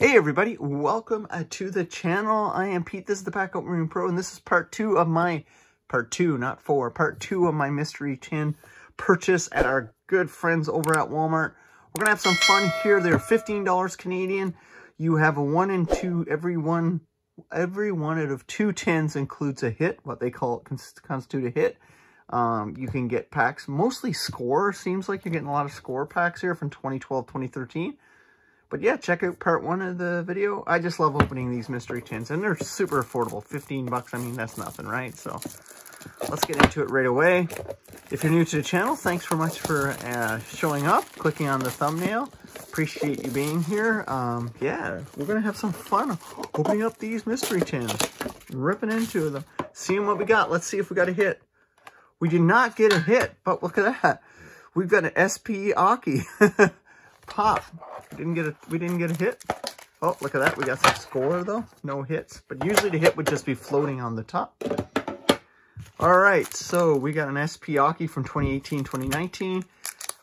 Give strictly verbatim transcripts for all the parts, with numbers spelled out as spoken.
Hey everybody, welcome uh, to the channel. I am Pete, this is the Pack Out Room Pro, and this is part two of my, part two, not four, part two of my mystery tin purchase at our good friends over at Walmart. We're going to have some fun here. They're fifteen dollars Canadian. You have a one and two, every one, every one out of two tins includes a hit, what they call, constitute a hit. Um, you can get packs, mostly score, seems like you're getting a lot of score packs here from twenty twelve, twenty thirteen. But yeah, check out part one of the video. I just love opening these mystery tins, and they're super affordable. fifteen bucks, I mean, that's nothing, right? So let's get into it right away. If you're new to the channel, thanks so much for uh, showing up, clicking on the thumbnail. Appreciate you being here. Um, yeah, we're going to have some fun opening up these mystery tins, ripping into them, seeing what we got. Let's see if we got a hit. We did not get a hit, but look at that. We've got an S P Aki. Pop. Didn't get a, we didn't get a hit. Oh, look at that. We got some score, though. No hits. But usually the hit would just be floating on the top. All right. So we got an S P Aki from twenty eighteen, twenty nineteen.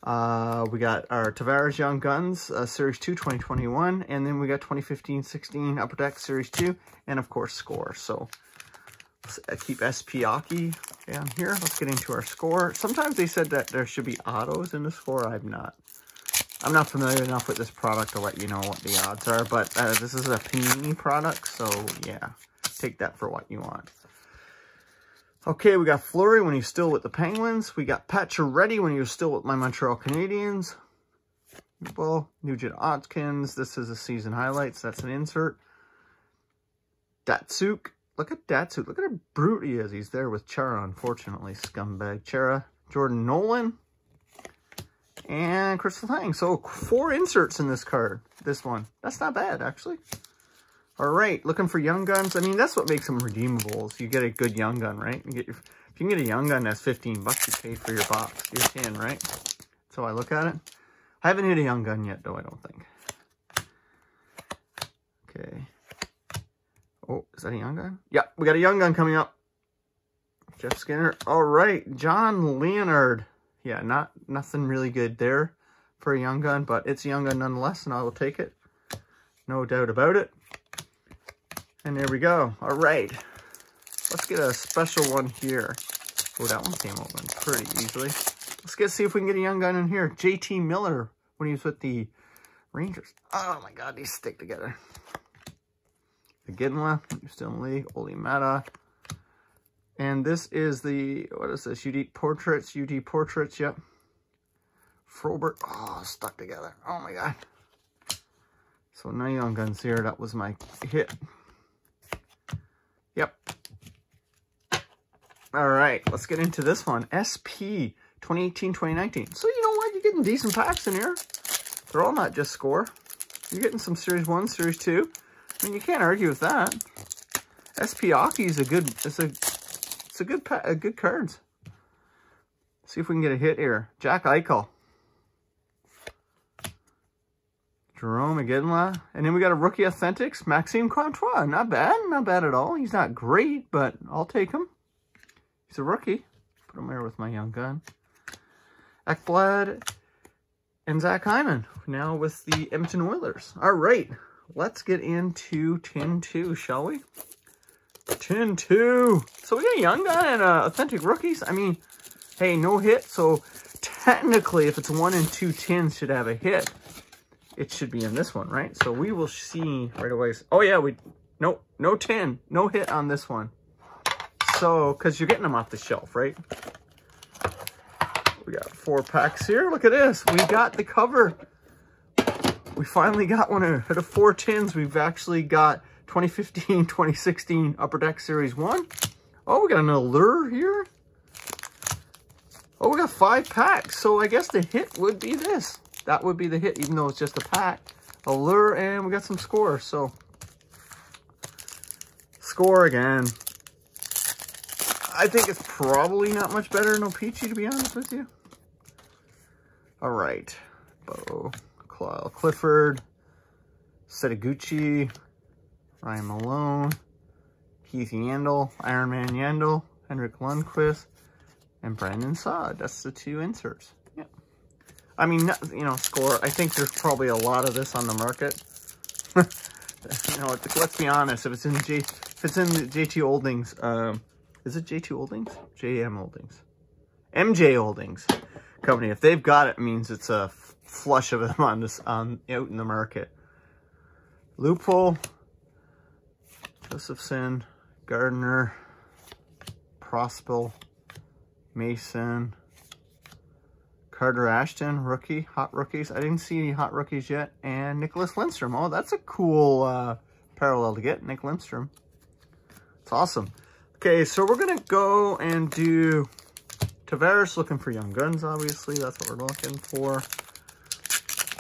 Uh, we got our Tavares Young Guns, uh, Series two, twenty twenty-one. And then we got twenty fifteen, sixteen Upper Deck, Series two. And, of course, score. So let's keep S P Aki down here. Let's get into our score. Sometimes they said that there should be autos in the score. I've not. I'm not familiar enough with this product to let you know what the odds are, but uh, this is a Panini product, so yeah, take that for what you want. Okay, we got Fleury when he was still with the Penguins. We got Pacioretty when he was still with my Montreal Canadiens. Well, Nugent Hopkins, this is a season highlights, that's an insert. Datsuk, look at Datsuk, look at how brute he is. He's there with Chara, unfortunately, scumbag Chara. Jordan Nolan. And Crystal Thang. So four inserts in this card, this one. That's not bad, actually. All right, looking for Young Guns. I mean, that's what makes them redeemable. You get a good Young Gun, right? You get your, if you can get a Young Gun, that's fifteen bucks you paid for your box, your tin, right? That's how I look at it. I haven't hit a Young Gun yet, though, I don't think. Okay. Oh, is that a Young Gun? Yeah, we got a Young Gun coming up. Jeff Skinner. All right, John Leonard. Yeah, not nothing really good there for a Young Gun, but it's a Young Gun nonetheless, and I will take it. No doubt about it. And there we go. All right. Let's get a special one here. Oh, that one came open pretty easily. Let's get see if we can get a Young Gun in here. J T Miller when he was with the Rangers. Oh, my God, these stick together. Aguinla, still in the league. Oli Mata. And this is the, what is this, U D Portraits, U D Portraits, yep. Frobert, oh, stuck together, oh my God. So no Young Guns here, that was my hit. Yep. All right, let's get into this one. S P, twenty eighteen, twenty nineteen. So you know what, you're getting decent packs in here. They're all not just score. You're getting some Series one, Series two. I mean, you can't argue with that. S P Aki is a good, it's a, It's a good, pa a good cards. See if we can get a hit here. Jack Eichel. Jerome Aguinla. And then we got a Rookie Authentics. Maxime Comtois. Not bad. Not bad at all. He's not great, but I'll take him. He's a rookie. Put him here with my Young Gun. Eckblad and Zach Hyman. Now with the Edmonton Oilers. All right. Let's get into tin two, shall we? tin two. So we got a Young Gun and uh, authentic rookies. I mean, hey, no hit. So technically, if it's one and two tins should have a hit, it should be in this one, right? So we will see right away. Oh, yeah, we no, no tin, no hit on this one. So, because you're getting them off the shelf, right? We got four packs here. Look at this. We got the cover. We finally got one out of four tins. We've actually got twenty fifteen, twenty sixteen Upper Deck Series one. Oh, we got an Allure here. Oh, we got five packs. So I guess the hit would be this. That would be the hit, even though it's just a pack. Allure, and we got some score. So, score again. I think it's probably not much better than Opeachy, to be honest with you. All right. Bo, Kyle Clifford, Setaguchi. Ryan Malone, Keith Yandel, Iron Man Yandel, Henrik Lundqvist, and Brandon Saad. That's the two inserts. Yeah. I mean, you know, score. I think there's probably a lot of this on the market. No, it's, let's be honest. If it's in J, if it's in J T Holdings, um, is it J T Holdings? J M Holdings, M J Holdings company. If they've got it, it means it's a flush of them on this on out in the market. Loophole, Josephson, Gardner, Prospel, Mason, Carter Ashton, rookie, Hot Rookies. I didn't see any Hot Rookies yet. And Nicklas Lidström. Oh, that's a cool uh, parallel to get, Nick Lidström. It's awesome. Okay, so we're going to go and do Tavares, looking for Young Guns, obviously. That's what we're looking for.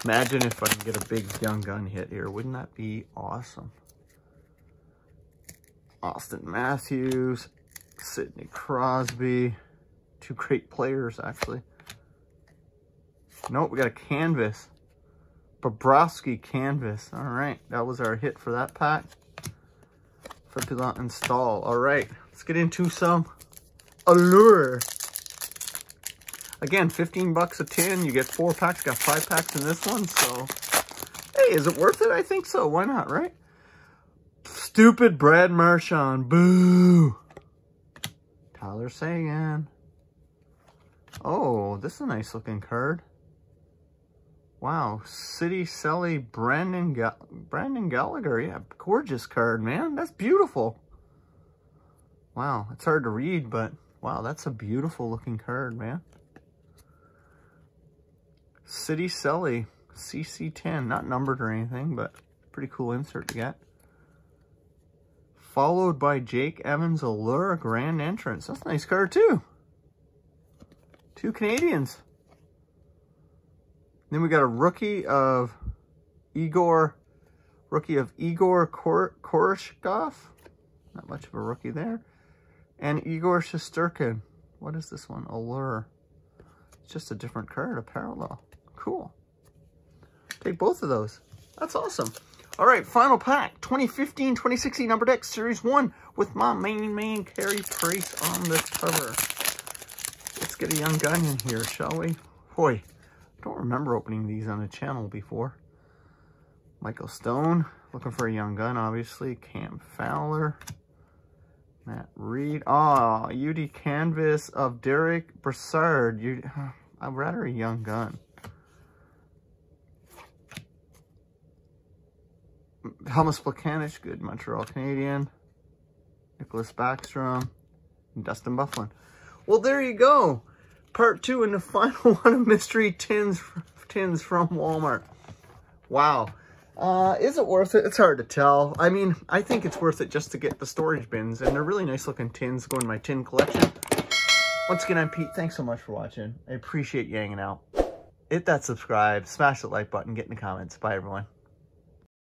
Imagine if I can get a big Young Gun hit here. Wouldn't that be awesome? Austin Matthews, Sidney Crosby. Two great players, actually. Nope, we got a canvas. Bobrovsky canvas. All right, that was our hit for that pack. Flip it on install. All right, let's get into some Allure. Again, fifteen bucks a tin. You get four packs. Got five packs in this one. So, hey, is it worth it? I think so. Why not, right? Stupid Brad Marchand. Boo. Tyler Seguin. Oh, this is a nice looking card. Wow, City Selly, Brandon Ga Brandon Gallagher. Yeah, gorgeous card, man. That's beautiful. Wow, it's hard to read, but wow, that's a beautiful looking card, man. City Selly, C C ten. Not numbered or anything, but pretty cool insert to get. Followed by Jake Evans, Allure, Grand Entrance. That's a nice card, too. Two Canadians. Then we got a rookie of Igor, rookie of Igor Kor Koreshkov. Not much of a rookie there. And Igor Shesterkin. What is this one? Allure. It's just a different card, a parallel. Cool. Take both of those. That's awesome. All right, final pack. twenty fifteen twenty sixteen Upper Deck Series one with my main man, Carey Price, on this cover. Let's get a Young Gun in here, shall we? Boy, I don't remember opening these on the channel before. Michael Stone, looking for a Young Gun, obviously. Cam Fowler. Matt Reed. Ah, oh, U D Canvas of Derek Brassard. U D, I'd rather a Young Gun. Helmus Plekanec, good Montreal Canadian. Nicholas Backstrom. And Dustin Byfuglien. Well, there you go. Part two and the final one of mystery tins, tins from Walmart. Wow. Uh, is it worth it? It's hard to tell. I mean, I think it's worth it just to get the storage bins, and they're really nice looking tins go in my tin collection. Once again, I'm Pete. Thanks so much for watching. I appreciate you hanging out. Hit that subscribe, smash that like button, get in the comments. Bye, everyone.